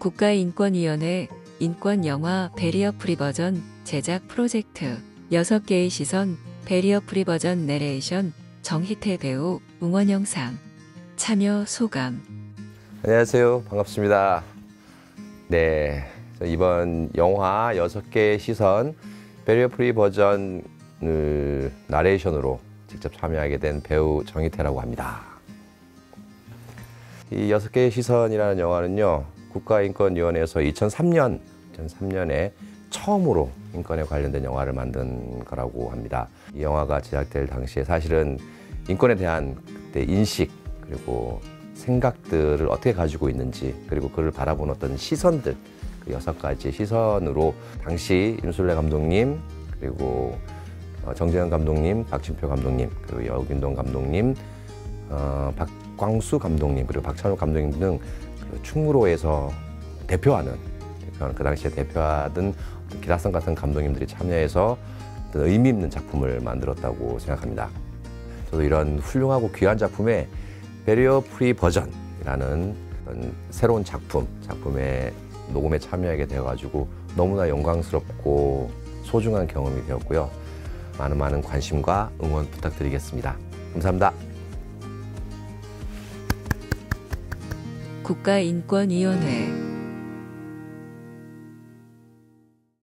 국가인권위원회 인권영화 배리어프리 버전 제작 프로젝트 6개의 시선 배리어프리 버전 내레이션 정희태 배우 응원 영상 참여 소감. 안녕하세요. 반갑습니다. 네, 이번 영화 6개의 시선 배리어프리 버전을 나레이션으로 직접 참여하게 된 배우 정희태라고 합니다. 이 6개의 시선이라는 영화는요, 국가인권위원회에서 2003년에 처음으로 인권에 관련된 영화를 만든 거라고 합니다. 이 영화가 제작될 당시에 사실은 인권에 대한 그때 인식, 그리고 생각들을 어떻게 가지고 있는지, 그리고 그를 바라보는 어떤 시선들, 그 6가지 시선으로 당시 임순례 감독님, 그리고 정재현 감독님, 박진표 감독님, 그리고 여욱윤동 감독님, 박광수 감독님, 그리고 박찬욱 감독님 등 충무로에서 대표하는 그 당시에 대표하던 기다성 같은 감독님들이 참여해서 의미 있는 작품을 만들었다고 생각합니다. 저도 이런 훌륭하고 귀한 작품에 배리어프리 버전이라는 새로운 작품에 녹음에 참여하게 되어가지고 너무나 영광스럽고 소중한 경험이 되었고요. 많은 관심과 응원 부탁드리겠습니다. 감사합니다. 국가인권위원회